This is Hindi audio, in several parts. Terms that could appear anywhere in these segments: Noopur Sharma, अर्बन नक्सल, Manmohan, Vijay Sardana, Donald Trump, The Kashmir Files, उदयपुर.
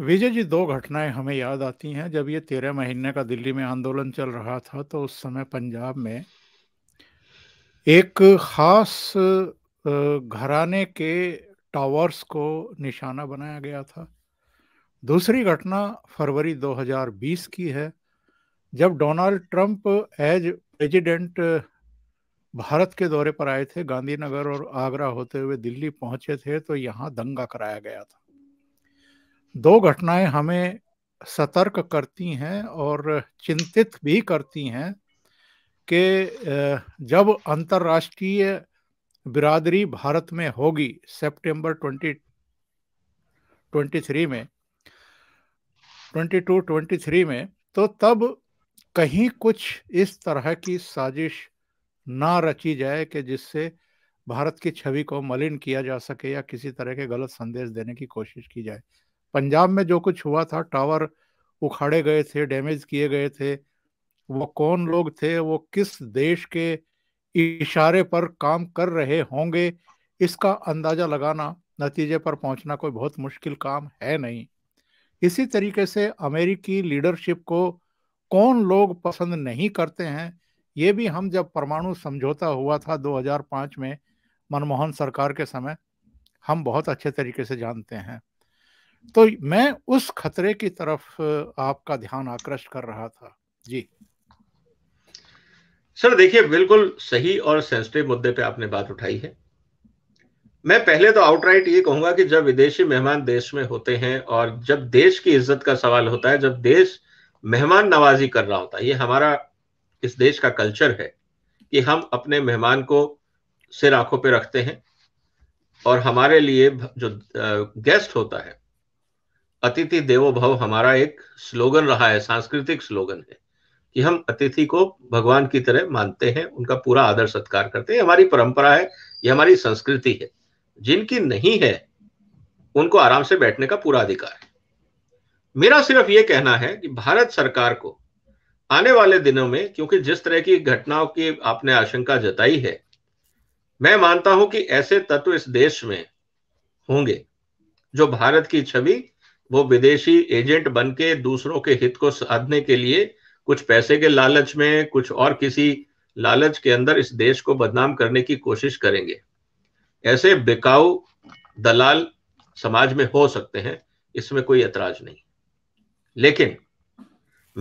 विजय जी, दो घटनाएं हमें याद आती हैं। जब ये 13 महीने का दिल्ली में आंदोलन चल रहा था तो उस समय पंजाब में एक खास घराने के टावर्स को निशाना बनाया गया था। दूसरी घटना फरवरी 2020 की है, जब Donald Trump as president Bharat के दौरे पर आए थे, गांधीनगर और आगरा होते हुए दिल्ली पहुंचे थे तो यहाँ दंगा कराया गया था। दो घटनाएं हमें सतर्क करती हैं और चिंतित भी करती हैं कि जब अंतर्राष्ट्रीय बिरादरी भारत में होगी सितंबर 2023 में 22-23 में, तो तब कहीं कुछ इस तरह की साजिश ना रची जाए कि जिससे भारत की छवि को मलिन किया जा सके या किसी तरह के गलत संदेश देने की कोशिश की जाए। पंजाब में जो कुछ हुआ था, टावर उखाड़े गए थे, डैमेज किए गए थे, वो कौन लोग थे, वो किस देश के इशारे पर काम कर रहे होंगे, इसका अंदाज़ा लगाना, नतीजे पर पहुंचना कोई बहुत मुश्किल काम है नहीं। इसी तरीके से अमेरिकी लीडरशिप को कौन लोग पसंद नहीं करते हैं, ये भी हम जब परमाणु समझौता हुआ था 2005 में मनमोहन सरकार के समय, हम बहुत अच्छे तरीके से जानते हैं। तो मैं उस खतरे की तरफ आपका ध्यान आकर्षित कर रहा था। जी सर, देखिए बिल्कुल सही और सेंसिटिव मुद्दे पे आपने बात उठाई है। मैं पहले तो आउटराइट ये कहूंगा कि जब विदेशी मेहमान देश में होते हैं और जब देश की इज्जत का सवाल होता है, जब देश मेहमान नवाजी कर रहा होता है, ये हमारा इस देश का कल्चर है कि हम अपने मेहमान को सिर आंखों पे रखते हैं और हमारे लिए जो गेस्ट होता है, अतिथि देवो भव हमारा एक स्लोगन रहा है, सांस्कृतिक स्लोगन है कि हम अतिथि को भगवान की तरह मानते हैं, उनका पूरा आदर सत्कार करते हैं। हमारी परंपरा है, ये हमारी संस्कृति है। जिनकी नहीं है उनको आराम से बैठने का पूरा अधिकार है। मेरा सिर्फ ये कहना है कि भारत सरकार को आने वाले दिनों में, क्योंकि जिस तरह की घटनाओं की आपने आशंका जताई है, मैं मानता हूं कि ऐसे तत्व इस देश में होंगे जो भारत की छवि, वो विदेशी एजेंट बनके दूसरों के हित को साधने के लिए कुछ पैसे के लालच में, कुछ और किसी लालच के अंदर इस देश को बदनाम करने की कोशिश करेंगे। ऐसे बिकाऊ दलाल समाज में हो सकते हैं, इसमें कोई ऐतराज नहीं। लेकिन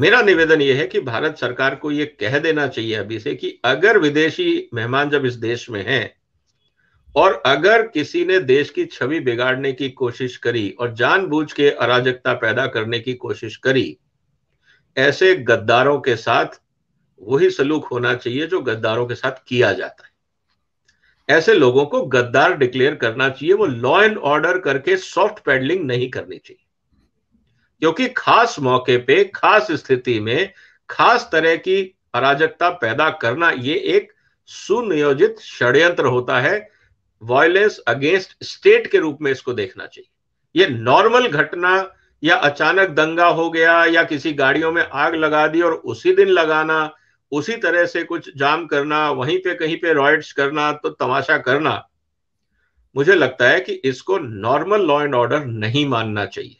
मेरा निवेदन यह है कि भारत सरकार को यह कह देना चाहिए अभी से कि अगर विदेशी मेहमान जब इस देश में हैं और अगर किसी ने देश की छवि बिगाड़ने की कोशिश करी और जानबूझ के अराजकता पैदा करने की कोशिश करी, ऐसे गद्दारों के साथ वही सलूक होना चाहिए जो गद्दारों के साथ किया जाता है। ऐसे लोगों को गद्दार डिक्लेयर करना चाहिए। वो लॉ एंड ऑर्डर करके सॉफ्ट पैडलिंग नहीं करनी चाहिए, क्योंकि खास मौके पे, खास स्थिति में खास तरह की अराजकता पैदा करना, ये एक सुनियोजित षड्यंत्र होता है। वायलेंस अगेंस्ट स्टेट के रूप में इसको देखना चाहिए। ये नॉर्मल घटना या अचानक दंगा हो गया या किसी गाड़ियों में आग लगा दी और उसी दिन लगाना, उसी तरह से कुछ जाम करना, वहीं पे कहीं पे रॉयट्स करना, तो तमाशा करना, मुझे लगता है कि इसको नॉर्मल लॉ एंड ऑर्डर नहीं मानना चाहिए।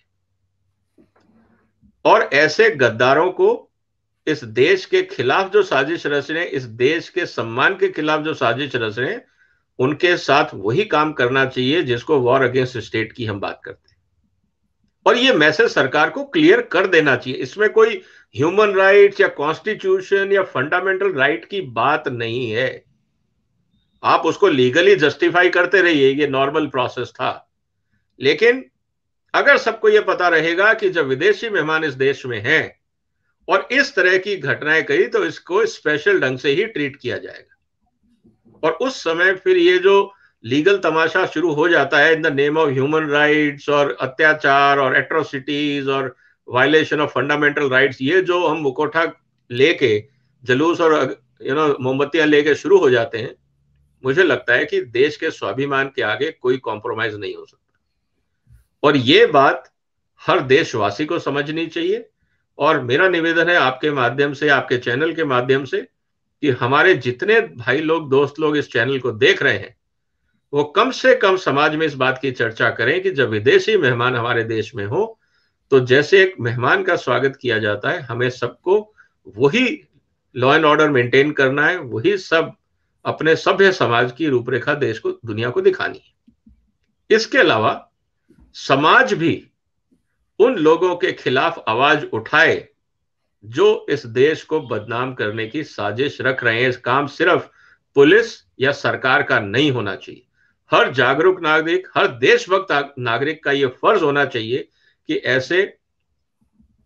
और ऐसे गद्दारों को इस देश के खिलाफ जो साजिश रच रहे हैं, इस देश के सम्मान के खिलाफ जो साजिश रच रहे हैं, उनके साथ वही काम करना चाहिए जिसको वॉर अगेंस्ट स्टेट की हम बात करते हैं। और ये मैसेज सरकार को क्लियर कर देना चाहिए। इसमें कोई ह्यूमन राइट्स या कॉन्स्टिट्यूशन या फंडामेंटल राइट की बात नहीं है। आप उसको लीगली जस्टिफाई करते रहिए, ये नॉर्मल प्रोसेस था। लेकिन अगर सबको यह पता रहेगा कि जब विदेशी मेहमान इस देश में हैं और इस तरह की घटनाएं करी तो इसको स्पेशल ढंग से ही ट्रीट किया जाएगा, और उस समय फिर ये जो लीगल तमाशा शुरू हो जाता है in the name of human rights और अत्याचार और एट्रोसिटीज और वायलेशन ऑफ फंडामेंटल राइट्स, ये जो हम मुखौटा लेके जुलूस और मोमबत्तियां लेके शुरू हो जाते हैं, मुझे लगता है कि देश के स्वाभिमान के आगे कोई कॉम्प्रोमाइज नहीं हो सकता। और ये बात हर देशवासी को समझनी चाहिए। और मेरा निवेदन है आपके माध्यम से, आपके चैनल के माध्यम से, कि हमारे जितने भाई लोग, दोस्त लोग इस चैनल को देख रहे हैं, वो कम से कम समाज में इस बात की चर्चा करें कि जब विदेशी मेहमान हमारे देश में हो तो जैसे एक मेहमान का स्वागत किया जाता है, हमें सबको वही लॉ एंड ऑर्डर मेंटेन करना है, वही सब अपने सभ्य समाज की रूपरेखा देश को, दुनिया को दिखानी है। इसके अलावा समाज भी उन लोगों के खिलाफ आवाज उठाए जो इस देश को बदनाम करने की साजिश रख रहे हैं। इस काम सिर्फ पुलिस या सरकार का नहीं होना चाहिए, हर जागरूक नागरिक, हर देशभक्त नागरिक का यह फर्ज होना चाहिए कि ऐसे,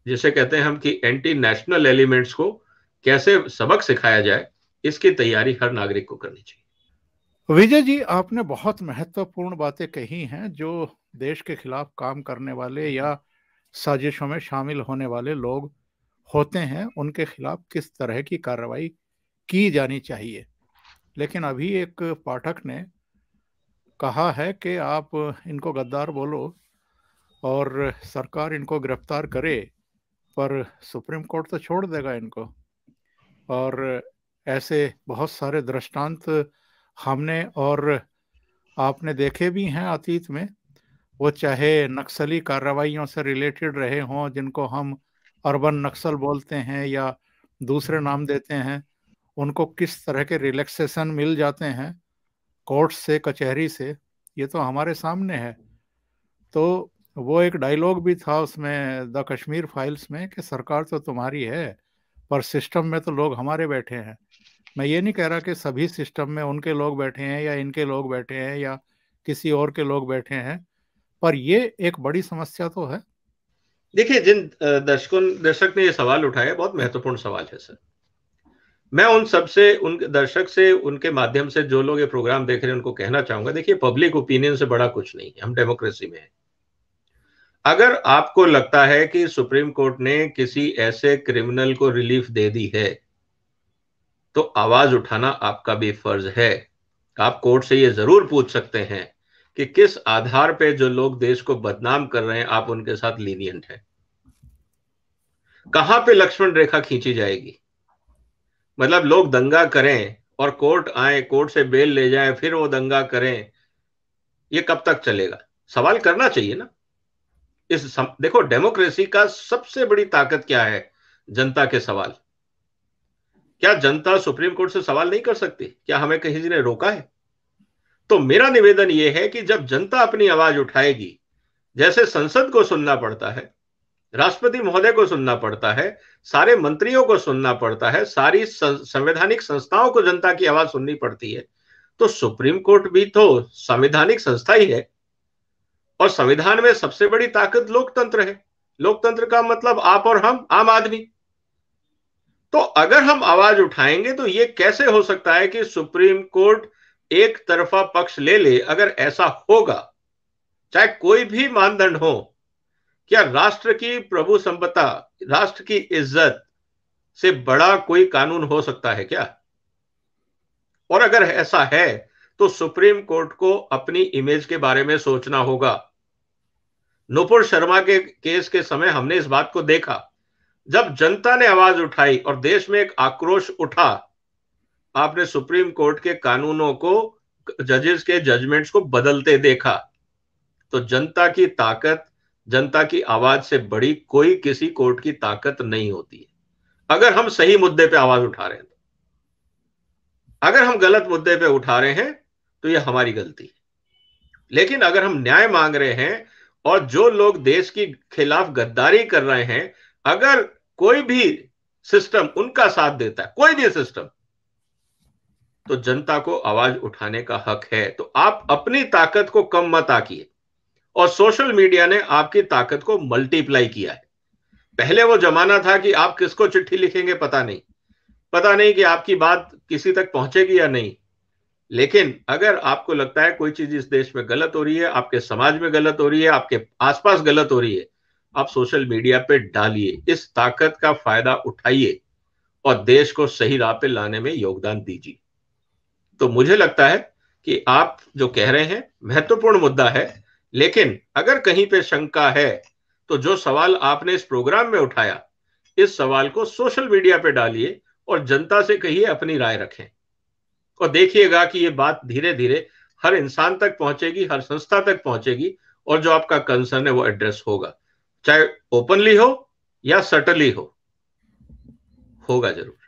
जिसे कहते हैं हम कि एंटी नेशनल एलिमेंट्स को कैसे सबक सिखाया जाए, इसकी तैयारी हर नागरिक को करनी चाहिए। विजय जी, आपने बहुत महत्वपूर्ण बातें कही हैं जो देश के खिलाफ काम करने वाले या साजिशों में शामिल होने वाले लोग होते हैं, उनके खिलाफ किस तरह की कार्रवाई की जानी चाहिए। लेकिन अभी एक पाठक ने कहा है कि आप इनको गद्दार बोलो और सरकार इनको गिरफ्तार करे, पर सुप्रीम कोर्ट तो छोड़ देगा इनको। और ऐसे बहुत सारे दृष्टांत हमने और आपने देखे भी हैं अतीत में, वो चाहे नक्सली कार्रवाइयों से रिलेटेड रहे हों, जिनको हम अर्बन नक्सल बोलते हैं या दूसरे नाम देते हैं, उनको किस तरह के रिलैक्सेशन मिल जाते हैं कोर्ट से, कचहरी से, ये तो हमारे सामने है। तो वो एक डायलॉग भी था उसमें द कश्मीर फाइल्स में कि सरकार तो तुम्हारी है पर सिस्टम में तो लोग हमारे बैठे हैं। मैं ये नहीं कह रहा कि सभी सिस्टम में उनके लोग बैठे हैं या इनके लोग बैठे हैं या किसी और के लोग बैठे हैं, पर ये एक बड़ी समस्या तो है। देखिए, जिन दर्शक ने ये सवाल उठाया, बहुत महत्वपूर्ण सवाल है सर। मैं उन सब से, उन दर्शक से, उनके माध्यम से जो लोग ये प्रोग्राम देख रहे हैं, उनको कहना चाहूंगा, देखिए पब्लिक ओपिनियन से बड़ा कुछ नहीं है, हम डेमोक्रेसी में हैं। अगर आपको लगता है कि सुप्रीम कोर्ट ने किसी ऐसे क्रिमिनल को रिलीफ दे दी है, तो आवाज उठाना आपका भी फर्ज है। आप कोर्ट से ये जरूर पूछ सकते हैं कि किस आधार पे जो लोग देश को बदनाम कर रहे हैं आप उनके साथ लीनियंट हैं। कहां पे लक्ष्मण रेखा खींची जाएगी? मतलब लोग दंगा करें और कोर्ट आए, कोर्ट से बेल ले जाए, फिर वो दंगा करें, ये कब तक चलेगा? सवाल करना चाहिए ना। देखो, डेमोक्रेसी का सबसे बड़ी ताकत क्या है? जनता के सवाल। क्या जनता सुप्रीम कोर्ट से सवाल नहीं कर सकती? क्या हमें किसी ने रोका है? तो मेरा निवेदन यह है कि जब जनता अपनी आवाज उठाएगी, जैसे संसद को सुनना पड़ता है, राष्ट्रपति महोदय को सुनना पड़ता है, सारे मंत्रियों को सुनना पड़ता है, सारी संवैधानिक संस्थाओं को जनता की आवाज सुननी पड़ती है, तो सुप्रीम कोर्ट भी तो संवैधानिक संस्था ही है। और संविधान में सबसे बड़ी ताकत लोकतंत्र है। लोकतंत्र का मतलब आप और हम, आम आदमी। तो अगर हम आवाज उठाएंगे तो ये कैसे हो सकता है कि सुप्रीम कोर्ट एक तरफा पक्ष ले ले? अगर ऐसा होगा, चाहे कोई भी मानदंड हो, क्या राष्ट्र की प्रभुसंपदा, राष्ट्र की इज्जत से बड़ा कोई कानून हो सकता है क्या? और अगर ऐसा है तो सुप्रीम कोर्ट को अपनी इमेज के बारे में सोचना होगा। नूपुर शर्मा के केस के समय हमने इस बात को देखा, जब जनता ने आवाज उठाई और देश में एक आक्रोश उठा, आपने सुप्रीम कोर्ट के कानूनों को, जजेस के जजमेंट्स को बदलते देखा। तो जनता की ताकत, जनता की आवाज से बड़ी कोई किसी कोर्ट की ताकत नहीं होती है, अगर हम सही मुद्दे पे आवाज उठा रहे हैं। अगर हम गलत मुद्दे पे उठा रहे हैं तो ये हमारी गलती है। लेकिन अगर हम न्याय मांग रहे हैं और जो लोग देश के खिलाफ गद्दारी कर रहे हैं, अगर कोई भी सिस्टम उनका साथ देता है, कोई भी सिस्टम, तो जनता को आवाज उठाने का हक है। तो आप अपनी ताकत को कम मत आंकिए। और सोशल मीडिया ने आपकी ताकत को मल्टीप्लाई किया है। पहले वो जमाना था कि आप किसको चिट्ठी लिखेंगे पता नहीं कि आपकी बात किसी तक पहुंचेगी या नहीं। लेकिन अगर आपको लगता है कोई चीज इस देश में गलत हो रही है, आपके समाज में गलत हो रही है, आपके आसपास गलत हो रही है, आप सोशल मीडिया पे डालिए, इस ताकत का फायदा उठाइए और देश को सही राह पे लाने में योगदान दीजिए। तो मुझे लगता है कि आप जो कह रहे हैं महत्वपूर्ण मुद्दा है, लेकिन अगर कहीं पे शंका है तो जो सवाल आपने इस प्रोग्राम में उठाया, इस सवाल को सोशल मीडिया पे डालिए और जनता से कहिए अपनी राय रखें। और देखिएगा कि ये बात धीरे धीरे हर इंसान तक पहुंचेगी, हर संस्था तक पहुंचेगी और जो आपका कंसर्न है वो एड्रेस होगा। चाहे ओपनली हो या सटली हो, होगा जरूर।